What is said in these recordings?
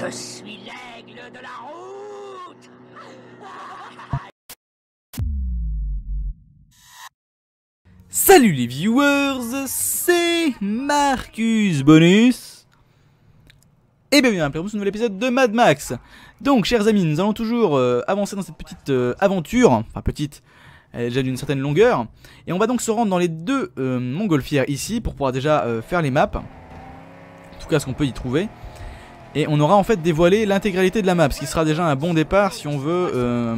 Je suis l'aigle de la route. Salut les viewers, c'est Marcus Bonus. Et bienvenue à Playroom, ce nouvel épisode de Mad Max. Donc chers amis, nous allons toujours avancer dans cette petite aventure, enfin petite, elle est déjà d'une certaine longueur. Et on va donc se rendre dans les deux montgolfières ici pour pouvoir déjà faire les maps. En tout cas ce qu'on peut y trouver. Et on aura en fait dévoilé l'intégralité de la map, ce qui sera déjà un bon départ si on veut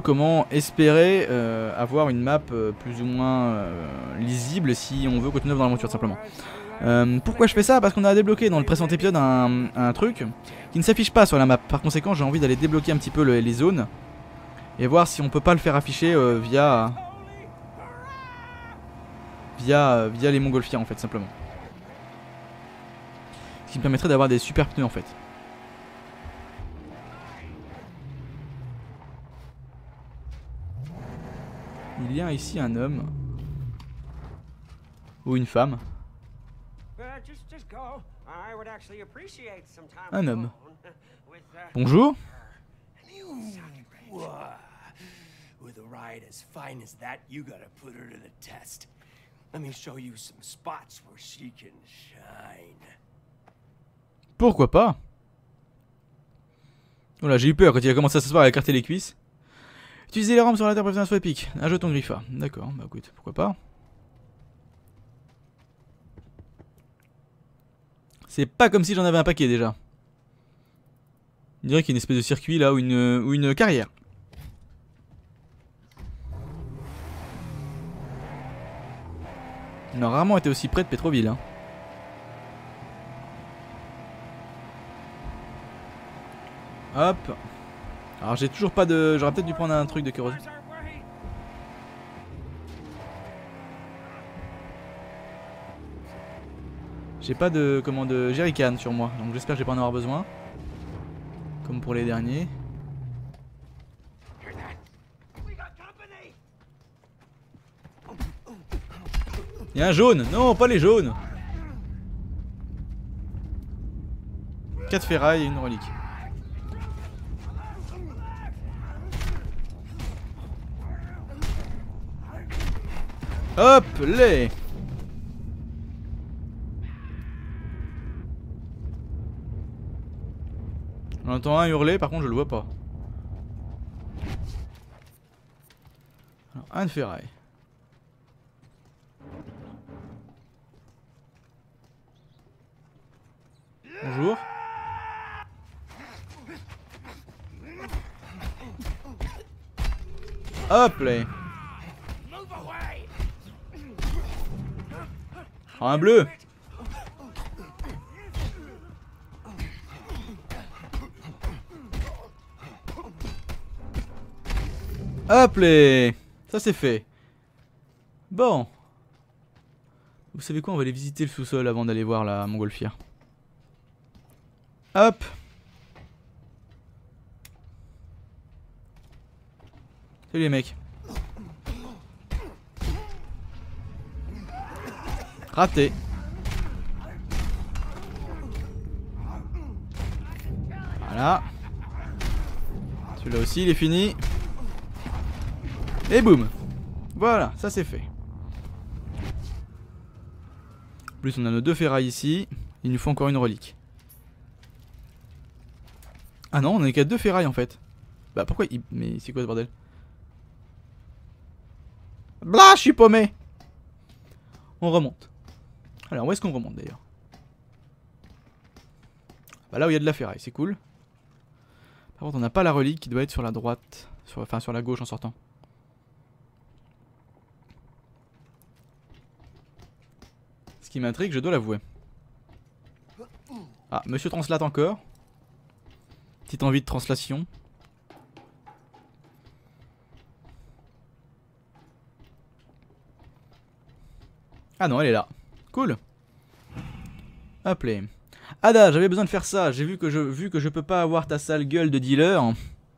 comment espérer avoir une map plus ou moins lisible si on veut continuer dans l'aventure simplement. Pourquoi je fais ça? Parce qu'on a débloqué dans le précédent épisode un truc qui ne s'affiche pas sur la map. Par conséquent j'ai envie d'aller débloquer un petit peu les zones et voir si on peut pas le faire afficher via les montgolfières en fait simplement. Ce qui me permettrait d'avoir des super pneus en fait. Il y a ici un homme. Ou une femme. Un homme. Bonjour. Pourquoi pas? Oh là, j'ai eu peur quand il a commencé à s'asseoir et à écarter les cuisses. Utiliser les rampes sur la terre pour faire un saut épique. Un jeton griffa. D'accord, bah écoute, pourquoi pas. C'est pas comme si j'en avais un paquet déjà. On dirait qu'il y a une espèce de circuit là ou une carrière. On a rarement été aussi près de Petroville. Hein. Hop. Alors j'ai toujours pas de... J'aurais peut-être dû prendre un truc de kérosène. J'ai pas de... Comment de... Jerrycan sur moi. Donc j'espère que je vais pas en avoir besoin. Comme pour les derniers. Il y a un jaune. Non, pas les jaunes. 4 ferrailles et une relique. Hop, les. On entend un hurler, par contre je le vois pas. Alors, un de ferraille. Bonjour. Hop, les. Oh, un bleu. Hop les. Ça c'est fait. Bon. Vous savez quoi, on va aller visiter le sous-sol avant d'aller voir la montgolfière. Hop. Salut les mecs. Raté. Voilà. Celui-là aussi il est fini. Et boum. Voilà, ça c'est fait. En plus on a nos deux ferrailles ici. Il nous faut encore une relique. Ah non, on n'est qu'à deux ferrailles en fait. Bah pourquoi il... Mais c'est quoi ce bordel? Blah, je suis paumé. On remonte. Alors où est-ce qu'on remonte d'ailleurs? Bah là où il y a de la ferraille, c'est cool. Par contre on n'a pas la relique qui doit être sur la droite, enfin sur la gauche en sortant. Ce qui m'intrigue, je dois l'avouer. Ah, monsieur translate encore. Petite envie de translation. Ah non, elle est là. Cool. Appelé. Ada, j'avais besoin de faire ça. J'ai vu que je peux pas avoir ta sale gueule de dealer.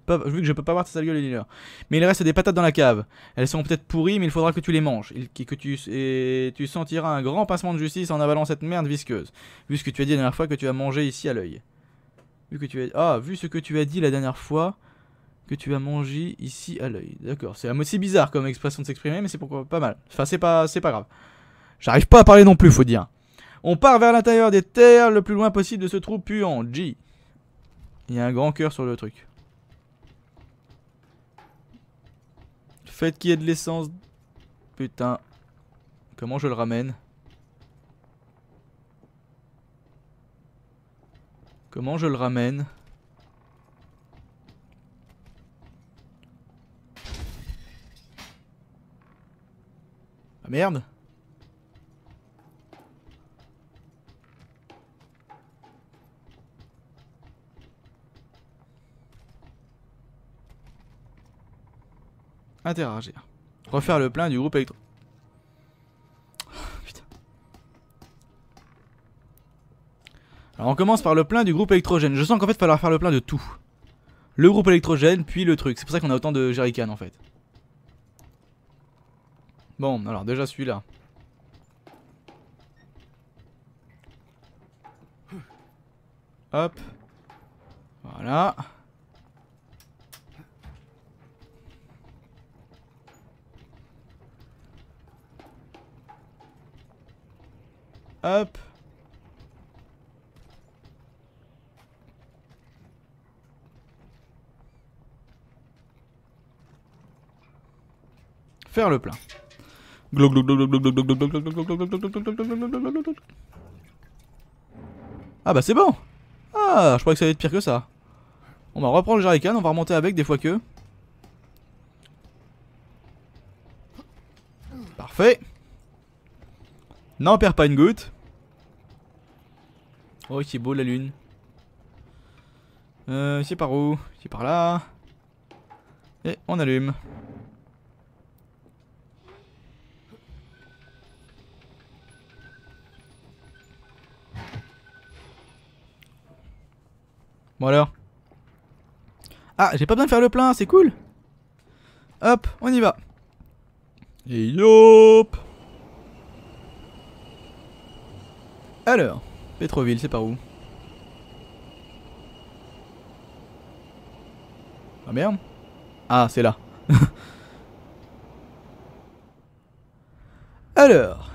pas, vu que je peux pas voir ta sale gueule, Lilleur. Mais il reste des patates dans la cave. Elles sont peut-être pourries, mais il faudra que tu les manges. Et tu sentiras un grand pincement de justice en avalant cette merde visqueuse. Vu ce que tu as dit la dernière fois que tu as mangé ici à l'œil. Vu ce que tu as dit la dernière fois que tu as mangé ici à l'œil. D'accord, c'est aussi bizarre comme expression de s'exprimer, mais c'est pourquoi pas mal. Enfin, c'est pas grave. J'arrive pas à parler non plus, faut dire. On part vers l'intérieur des terres, le plus loin possible de ce trou puant. J. Il y a un grand cœur sur le truc. Faites qu'il y ait de l'essence. Putain. Comment je le ramène? Ah merde. Interagir. Refaire le plein du groupe électro. Putain. Alors on commence par le plein du groupe électrogène. Je sens qu'en fait il falloir faire le plein de tout. Le groupe électrogène, puis le truc. C'est pour ça qu'on a autant de jerrycans en fait. Bon, alors déjà celui-là. Hop. Voilà. Hop. Faire le plein. Ah bah c'est bon. Ah, je croyais que ça allait être pire que ça. On va reprendre le jerrycan, on va remonter avec des fois que. Parfait. N'en perds pas une goutte. Oh, c'est beau la lune. C'est par où? C'est par là. Et on allume. Bon alors. Ah, j'ai pas besoin de faire le plein, c'est cool. Hop, on y va. Et yop. Alors, Petroville, c'est par où? Ah merde. Ah, c'est là. Alors,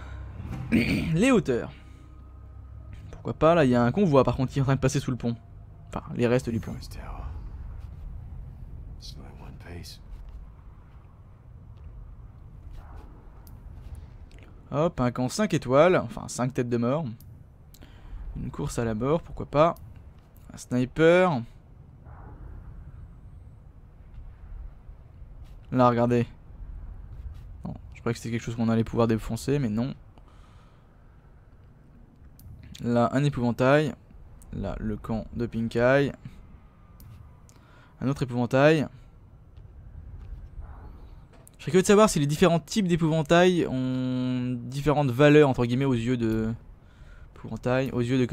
les hauteurs. Pourquoi pas, là, il y a un convoi par contre qui est en train de passer sous le pont. Enfin, les restes du pont. Hop, un camp 5 étoiles, enfin 5 têtes de mort. Une course à la mort, pourquoi pas. Un sniper. Là, regardez. Bon, je croyais que c'était quelque chose qu'on allait pouvoir défoncer, mais non. Là, un épouvantail. Là, le camp de Pink Eye. Un autre épouvantail. Je serais curieux de savoir si les différents types d'épouvantail ont différentes valeurs, entre guillemets, aux yeux de... aux yeux de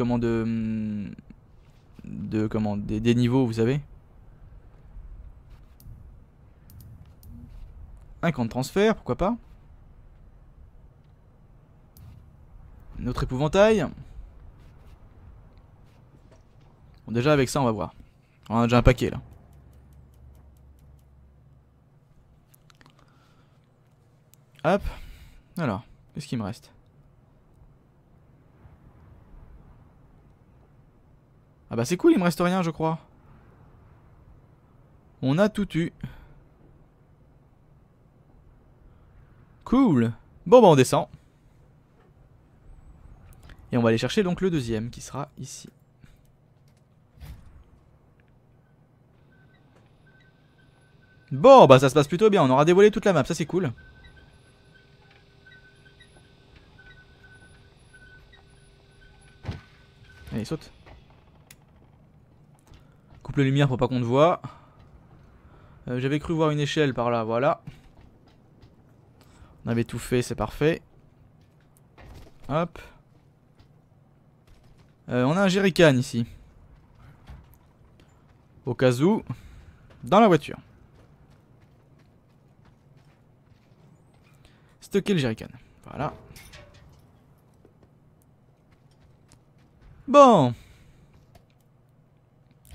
comment des niveaux, vous savez. Un camp de transfert, pourquoi pas. Une autre épouvantail. Bon, déjà avec ça on va voir. On a déjà un paquet là. Hop. Alors, qu'est-ce qu'il me reste? Ah bah c'est cool, il me reste rien je crois. On a tout eu. Cool. Bon bah on descend. Et on va aller chercher donc le deuxième qui sera ici. Bon bah ça se passe plutôt bien, on aura dévoilé toute la map, ça c'est cool. Allez saute. Coupe la lumière pour pas qu'on te voit. J'avais cru voir une échelle par là, voilà. On avait tout fait, c'est parfait. Hop. On a un jerrycan ici. Au cas où. dans la voiture. Stocker le jerrycan. Voilà. Bon.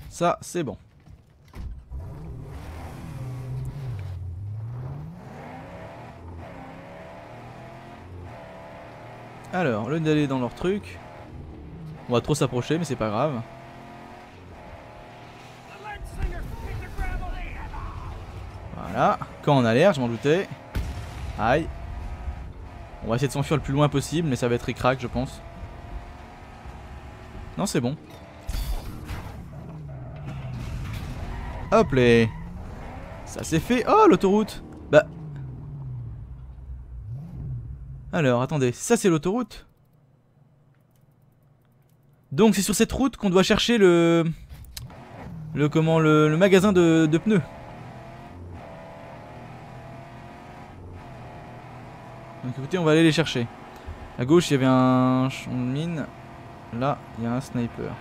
Ça, c'est bon. Alors, au lieu d'aller dans leur truc, on va trop s'approcher, mais c'est pas grave. Voilà, quand on a l'air, je m'en doutais. Aïe. On va essayer de s'enfuir le plus loin possible, mais ça va être ricrac, je pense. Non, c'est bon. Hop les. Ça c'est fait. Oh, l'autoroute. Bah. Alors, attendez, ça c'est l'autoroute. Donc c'est sur cette route qu'on doit chercher le magasin de pneus. Donc écoutez, on va aller les chercher. À gauche, il y avait un champ de mine. Là, il y a un sniper.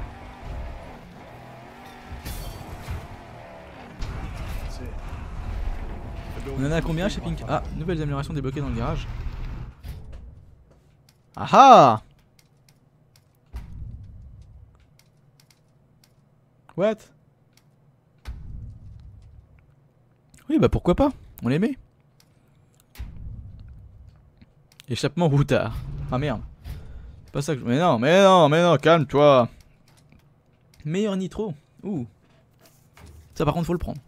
On en a combien chez Pink? Ah, nouvelles améliorations débloquées dans le garage. Ah ah! What? Oui, bah pourquoi pas? On les met. Échappement routard. Ah merde. C'est pas ça que je... Mais non, mais non, mais non, calme-toi. Meilleur nitro. Ouh. Ça par contre faut le prendre.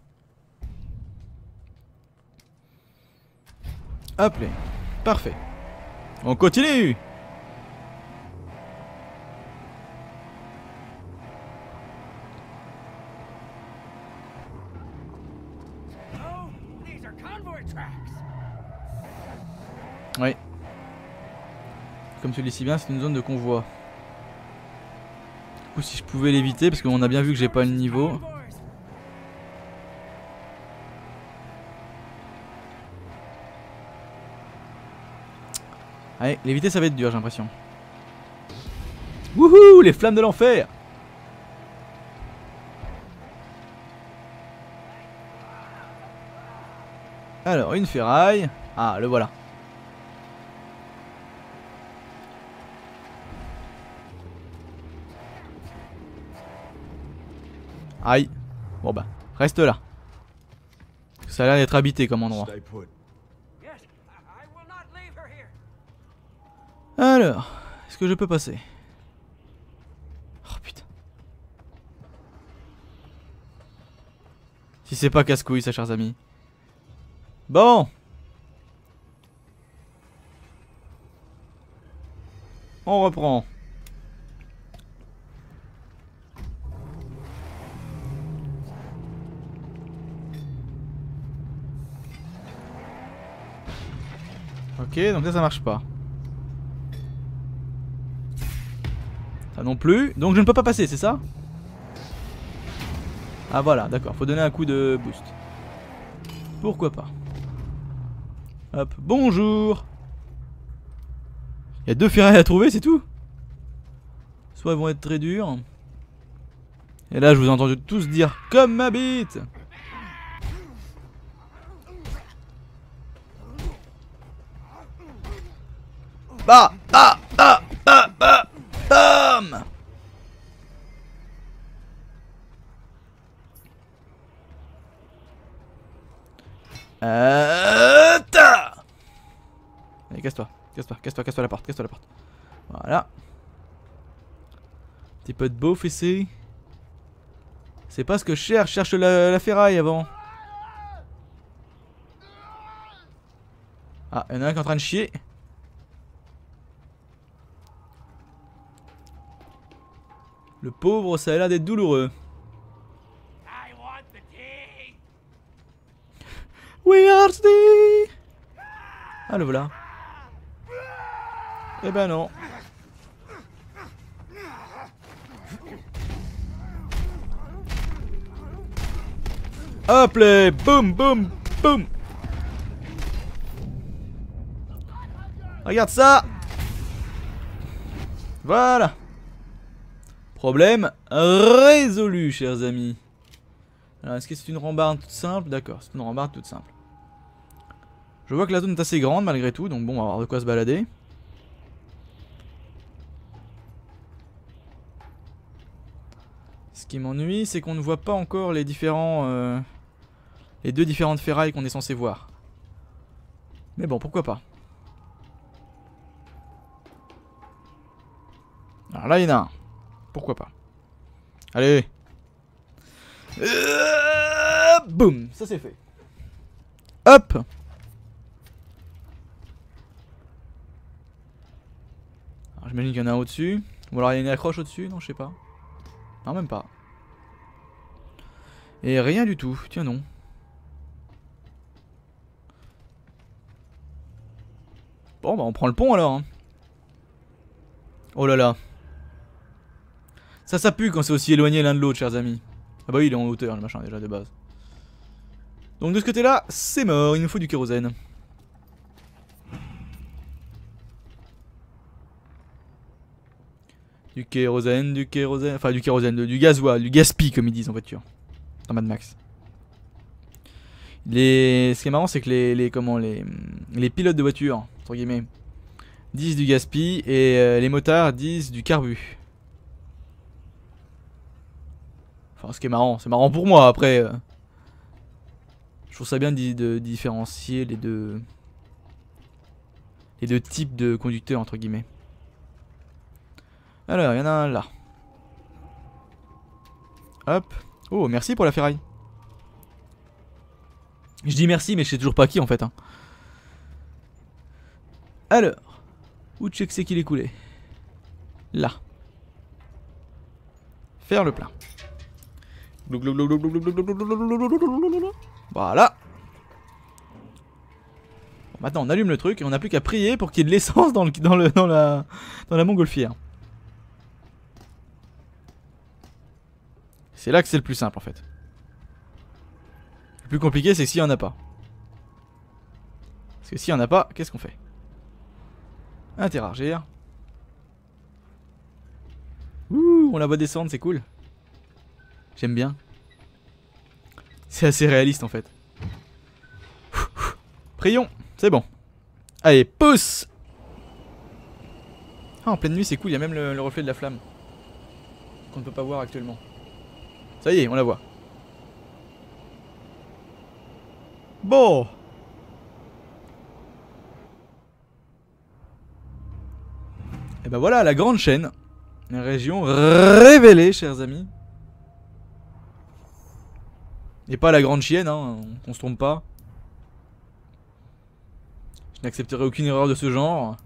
Hop là. Parfait. On continue. Oui. Comme tu le dis si bien, c'est une zone de convoi. Du coup, si je pouvais l'éviter, parce qu'on a bien vu que j'ai pas le niveau. Allez, l'éviter ça va être dur, j'ai l'impression. Wouhou, les flammes de l'enfer! Alors, une ferraille. Ah, le voilà. Aïe. Bon bah, reste là. Ça a l'air d'être habité comme endroit. Alors, est-ce que je peux passer? Oh putain. Si c'est pas casse-couille ça, chers amis. Bon. On reprend. Ok, donc là ça marche pas. Ça non plus, donc je ne peux pas passer, c'est ça? Ah voilà, d'accord, faut donner un coup de boost. Pourquoi pas. Hop, bonjour. Il y a deux ferrailles à trouver, c'est tout. Soit elles vont être très dures. Et là je vous ai entendu tous dire comme ma bite. Bah, bah, bah, bah, bah, bam. Allez, casse-toi, casse-toi, casse-toi, casse-toi la porte, casse-toi la porte. Voilà. Petit peu de beau fessé. C'est pas ce que je cherche, cherche la ferraille avant. Ah, y'en a un qui est en train de chier. Le pauvre, ça a l'air d'être douloureux. We are the... Ah, le voilà. Eh ben non. Hop les, boum, boum, boum. Regarde ça. Voilà. Problème résolu, chers amis. Alors est-ce que c'est une rambarde toute simple? D'accord, c'est une rambarde toute simple. Je vois que la zone est assez grande malgré tout, donc bon, on va avoir de quoi se balader. Ce qui m'ennuie, c'est qu'on ne voit pas encore les différents... les deux différentes ferrailles qu'on est censé voir. Mais bon, pourquoi pas. Alors là, il y en a un. Pourquoi pas. Allez. Boum, ça c'est fait. Hop. Alors j'imagine qu'il y en a un au-dessus. Ou alors il y a une accroche au-dessus, non, je sais pas. Non, même pas. Et rien du tout, tiens non. Bon bah on prend le pont alors hein. Oh là là. Ça pue quand c'est aussi éloigné l'un de l'autre, chers amis. Ah bah oui, il est en hauteur le machin déjà de base. Donc de ce côté là, c'est mort, il nous faut du kérosène. Du kérosène, enfin du kérosène, du gasoil, du gaspille comme ils disent en voiture. Dans Mad Max. Ce qui est marrant, c'est que les pilotes de voiture, entre guillemets, disent du gaspille et les motards disent du carbu. Enfin, ce qui est marrant, c'est marrant pour moi après. Je trouve ça bien de différencier les deux types de conducteurs, entre guillemets. Alors, il y en a un là. Hop. Oh, merci pour la ferraille. Je dis merci, mais je sais toujours pas qui en fait. Hein. Alors, où check c'est qu'il est coulé? Là. Faire le plein. Voilà. Bon, maintenant, on allume le truc et on n'a plus qu'à prier pour qu'il y ait de l'essence dans la montgolfière. C'est là que c'est le plus simple en fait. Le plus compliqué c'est s'il n'y en a pas. Parce que s'il n'y en a pas, qu'est-ce qu'on fait? Interagir. Ouh, on la voit descendre, c'est cool. J'aime bien. C'est assez réaliste en fait. Prions, c'est bon. Allez, pousse! Ah, en pleine nuit c'est cool, il y a même le reflet de la flamme. Qu'on ne peut pas voir actuellement. Ça y est, on la voit. Bon. Et ben voilà la grande chaîne. Une région révélée, chers amis. Et pas la grande chienne, hein, on se trompe pas. Je n'accepterai aucune erreur de ce genre.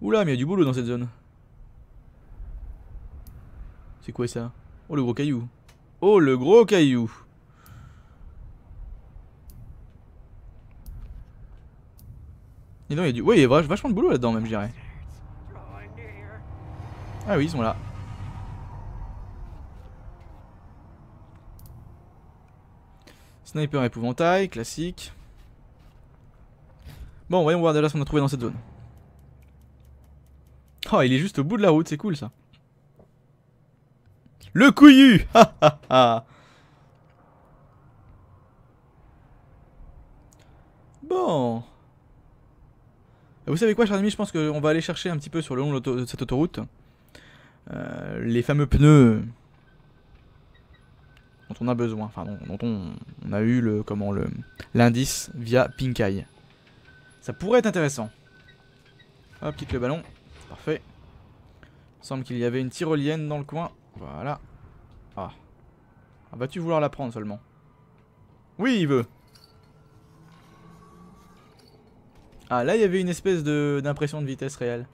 Oula, mais il y a du boulot dans cette zone. C'est quoi ça? Oh le gros caillou. Oh le gros caillou. Et non il y a du... Oui il y a vachement de boulot là-dedans même je dirais. Ah oui ils sont là. Sniper épouvantail, classique. Bon voyons voir déjà ce qu'on a trouvé dans cette zone. Oh il est juste au bout de la route, c'est cool ça. Le couillu. Bon. Vous savez quoi, chers amis, je pense qu'on va aller chercher un petit peu sur le long de cette autoroute les fameux pneus dont on a besoin, enfin dont on a eu l'indice via Pink Eye. Ça pourrait être intéressant. Hop, quitte le ballon. Parfait. Il me semble qu'il y avait une tyrolienne dans le coin. Voilà. Ah. Ah vas-tu vouloir la prendre seulement? Oui il veut. Ah là il y avait une espèce d'impression de vitesse réelle.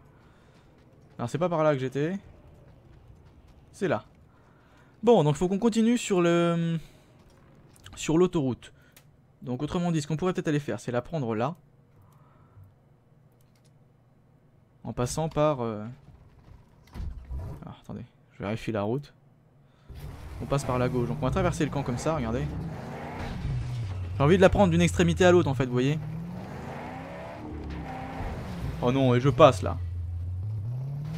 Alors c'est pas par là que j'étais. C'est là. Bon donc faut qu'on continue sur l'autoroute. Donc autrement dit ce qu'on pourrait peut-être aller faire c'est la prendre là. En passant par... Ah attendez. Je vérifie la route. On passe par la gauche. Donc on va traverser le camp comme ça, regardez. J'ai envie de la prendre d'une extrémité à l'autre en fait, vous voyez. Oh non, et je passe là.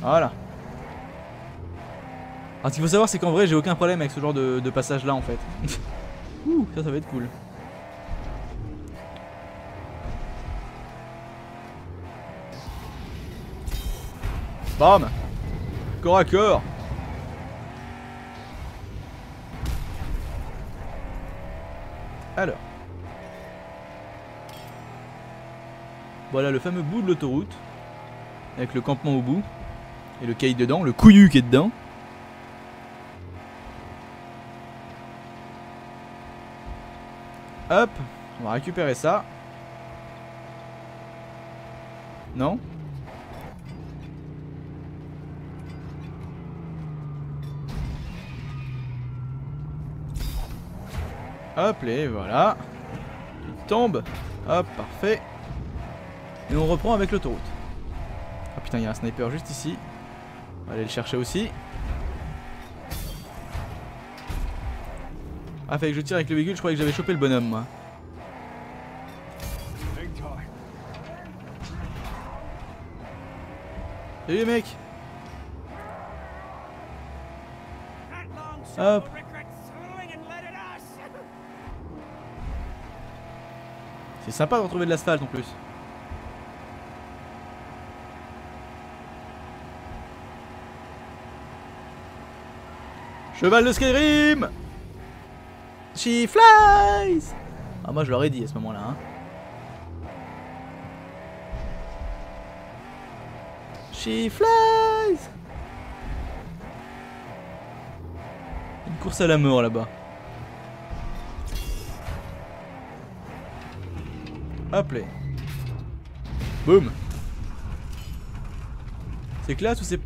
Voilà. Alors ce qu'il faut savoir c'est qu'en vrai j'ai aucun problème avec ce genre de passage là en fait. Ouh, ça va être cool. Bam! Corps à corps! Alors. Voilà le fameux bout de l'autoroute. Avec le campement au bout. Et le caille dedans, le couillu qui est dedans. Hop, on va récupérer ça. Non? Hop, et voilà. Il tombe. Hop, parfait. Et on reprend avec l'autoroute. Ah putain, il y a un sniper juste ici. On va aller le chercher aussi. Ah, fallait que je tire avec le véhicule, je croyais que j'avais chopé le bonhomme, moi. Salut mec. Hop. C'est sympa de retrouver de l'asphalte en plus. Cheval de Skyrim! She flies! Ah, moi je l'aurais dit à ce moment-là. Hein. She flies! Une course à la mort là-bas. Hop là. Boum! C'est classe ou c'est.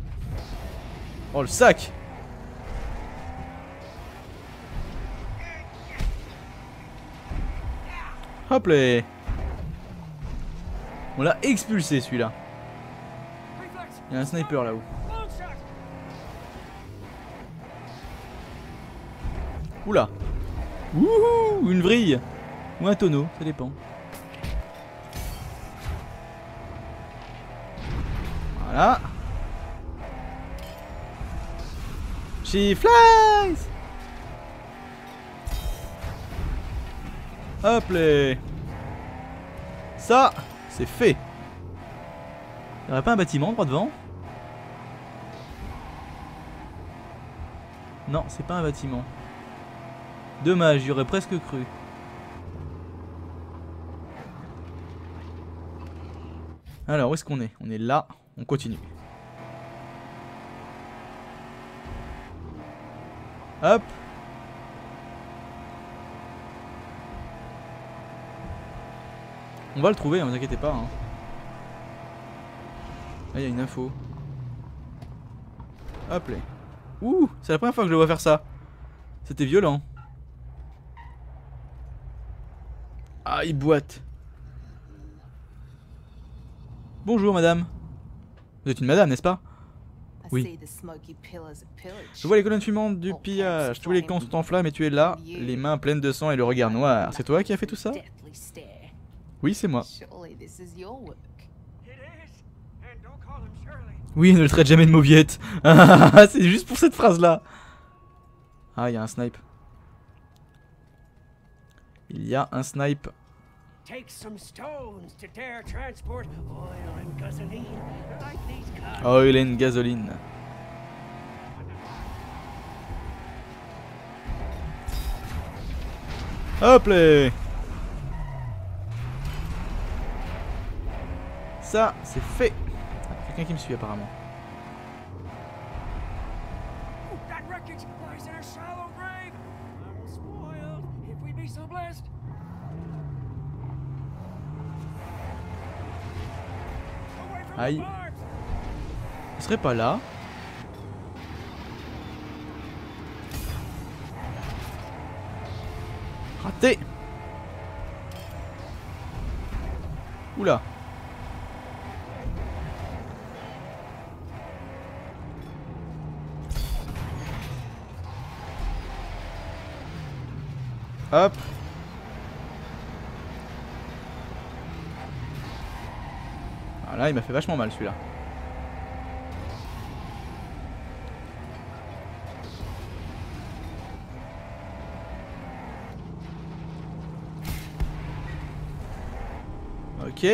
Oh le sac! Hop là. On l'a expulsé celui-là. Il y a un sniper là-haut. Oula. Wouhou. Une vrille. Ou un tonneau, ça dépend. Voilà. She flies. Hop là. Ça, c'est fait. Il n'y aurait pas un bâtiment droit devant? Non, c'est pas un bâtiment. Dommage, j'y aurais presque cru. Alors, où est-ce qu'on est? On est là, on continue. Hop. On va le trouver, ne vous inquiétez pas. Hein. Là, il y a une info. Hop là. Ouh, c'est la première fois que je le vois faire ça. C'était violent. Ah, il boite. Bonjour, madame. Vous êtes une madame, n'est-ce pas? Oui. Je vois les colonnes fumantes du pillage. Tous les camps sont en flammes et tu es là, les mains pleines de sang et le regard noir. C'est toi qui as fait tout ça? Oui, c'est moi. Oui, ne le traite jamais de mauviette. C'est juste pour cette phrase-là. Ah, il y a un snipe. Il y a un snipe. Oil and gasoline. Hop là. Ça, c'est fait. Ah, quelqu'un qui me suit apparemment. Aïe. On serait pas là. Raté. Oula. Hop. Voilà, il m'a fait vachement mal celui-là. Ok.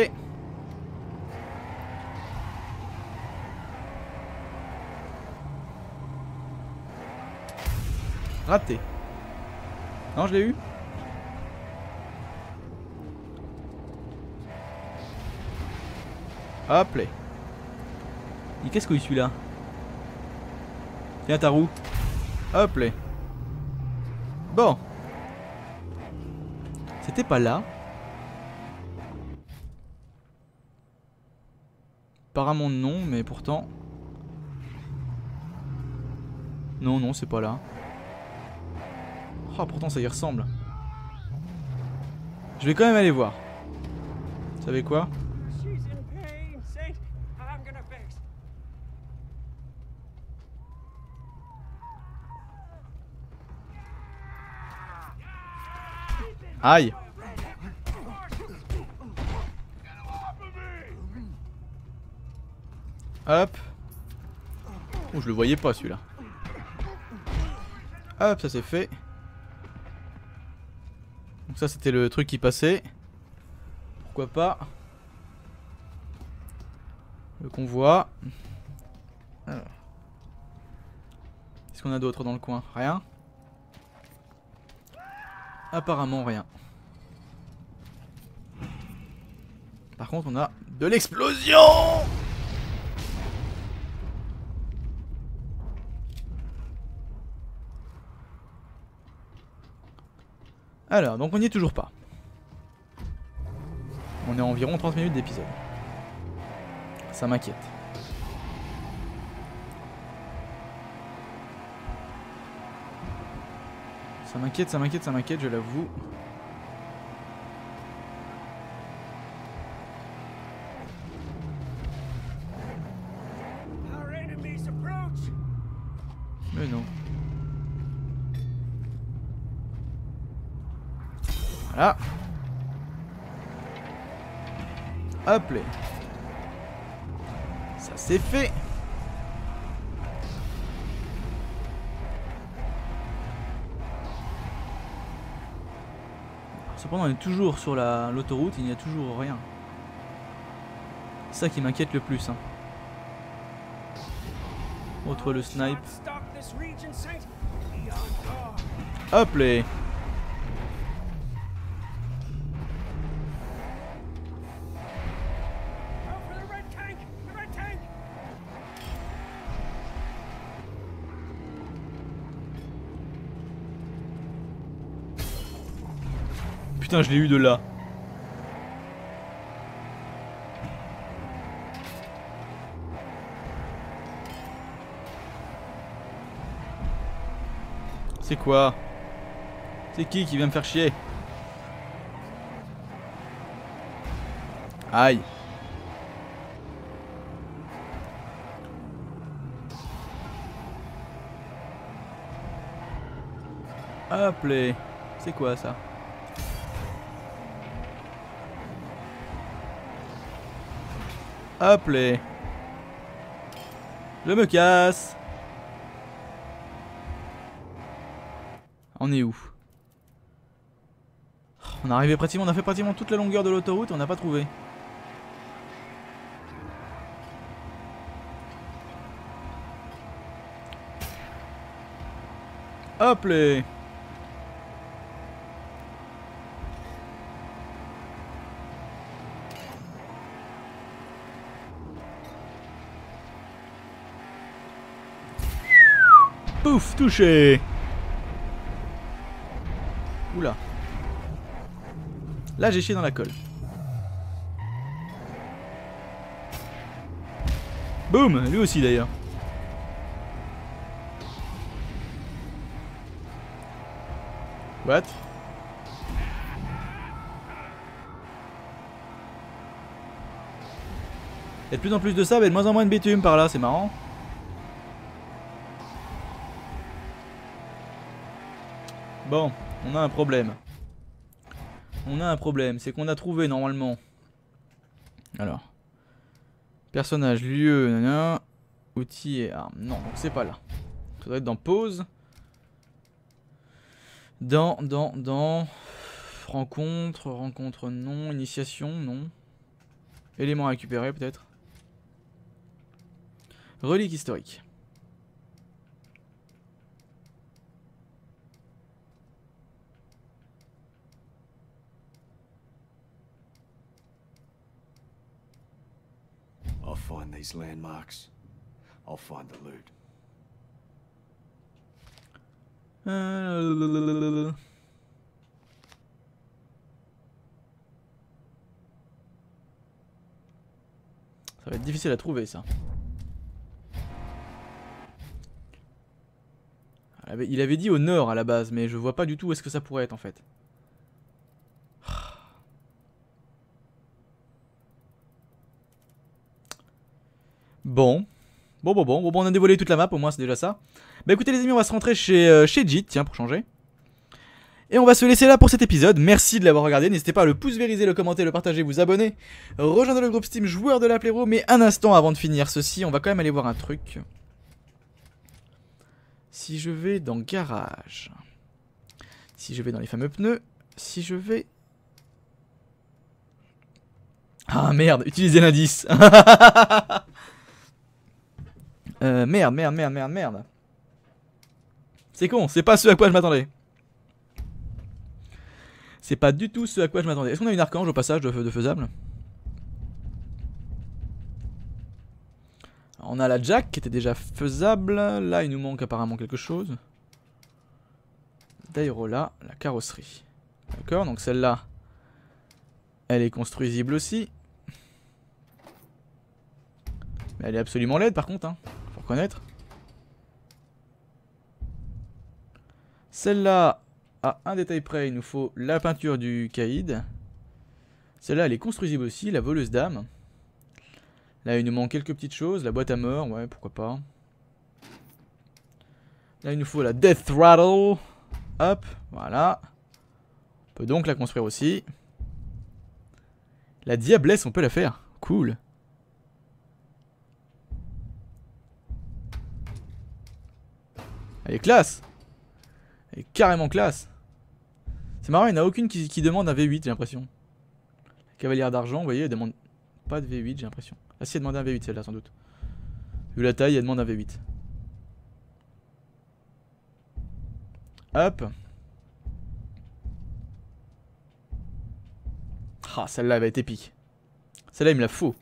Raté. Non, je l'ai eu. Hop là. Et qu'est-ce qu'il suit là? Tiens ta roue. Hop là. Bon. C'était pas là. Apparemment non, mais pourtant... Non, non, c'est pas là. Oh, pourtant ça y ressemble. Je vais quand même aller voir. Vous savez quoi? Aïe. Hop. Oh, je le voyais pas celui-là. Hop, ça c'est fait. Donc ça c'était le truc qui passait. Pourquoi pas. Le convoi. Qu'est-ce qu'on a d'autre dans le coin? Rien. Apparemment rien. Par contre on a de l'explosion. Alors, donc on n'y est toujours pas. On est à environ 30 minutes d'épisode. Ça m'inquiète. Ça m'inquiète, je l'avoue. Mais non. Voilà. Hop là. Ça c'est fait. Cependant on est toujours sur l'autoroute, il n'y a toujours rien. C'est ça qui m'inquiète le plus. Hein. Oh toi le snipe. Hop là. Putain, je l'ai eu de là. C'est quoi? C'est qui vient me faire chier? Aïe. Hop là. C'est quoi ça? Hop là. Je me casse. On est où? On est arrivé pratiquement, on a fait pratiquement toute la longueur de l'autoroute et on n'a pas trouvé. Hop là. Pouf, touché. Oula. Là j'ai chié dans la colle. Boum, lui aussi d'ailleurs. What? Il y a de plus en plus de sable et de moins en moins de bitume par là, c'est marrant. Bon, on a un problème. On a un problème, c'est qu'on a trouvé normalement. Alors. Personnage, lieu, nanana. Outils et armes. Non, donc c'est pas là. Ça doit être dans pause. Dans. Rencontre, non. Initiation, non. Éléments récupérés peut-être. Relique historique. I'll find these landmarks. I'll find the loot. Ça va être difficile à trouver ça. Il avait dit au nord à la base, mais je vois pas du tout où est-ce que ça pourrait être en fait. Bon. Bon, on a dévoilé toute la map, au moins c'est déjà ça. Bah écoutez les amis, on va se rentrer chez Jit, tiens, pour changer. Et on va se laisser là pour cet épisode, merci de l'avoir regardé, n'hésitez pas à le pouce vériser, le commenter, le partager, vous abonner. Rejoindre le groupe Steam joueur de la Playroom, mais un instant avant de finir ceci, on va quand même aller voir un truc. Si je vais dans garage, si je vais dans les fameux pneus, si je vais... Ah merde, utilisez l'indice. Merde. C'est con, c'est pas ce à quoi je m'attendais. C'est pas du tout ce à quoi je m'attendais. Est-ce qu'on a une archange au passage de faisable? Alors, on a la Jack qui était déjà faisable. Là, il nous manque apparemment quelque chose. D'aérola, la carrosserie. D'accord, donc celle-là, elle est construisible aussi. Mais elle est absolument laide par contre, hein, faut reconnaître. Celle-là, à un détail près, il nous faut la peinture du caïd. Celle-là, elle est construisible aussi, la voleuse d'âme. Là, il nous manque quelques petites choses. La boîte à mort, ouais, pourquoi pas. Là, il nous faut la Death Rattle. Hop, voilà. On peut donc la construire aussi. La diablesse, on peut la faire. Cool. Elle est classe. Elle est carrément classe. C'est marrant, il n'y en a aucune qui demande un V8, j'ai l'impression. La cavalière d'argent, vous voyez, elle demande pas de V8, j'ai l'impression. Ah si, elle demande un V8 celle-là, sans doute. Vu la taille, elle demande un V8. Hop. Ah, celle-là, elle va être épique. Celle-là, il me la faut.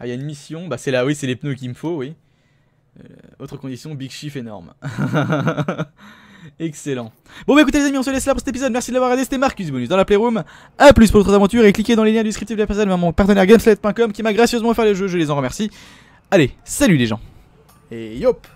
Ah, il y a une mission, bah c'est là, oui, c'est les pneus qu'il me faut, oui. Autre condition, big chiffre énorme. Excellent. Bon bah écoutez les amis, on se laisse là pour cet épisode, merci de l'avoir regardé, c'était Marcus Bonus dans la Playroom. A plus pour votre aventure et cliquez dans les liens du descriptif de la personne vers mon partenaire Gamesplanet.com qui m'a gracieusement offert les jeux, je les en remercie. Allez, salut les gens. Et yop.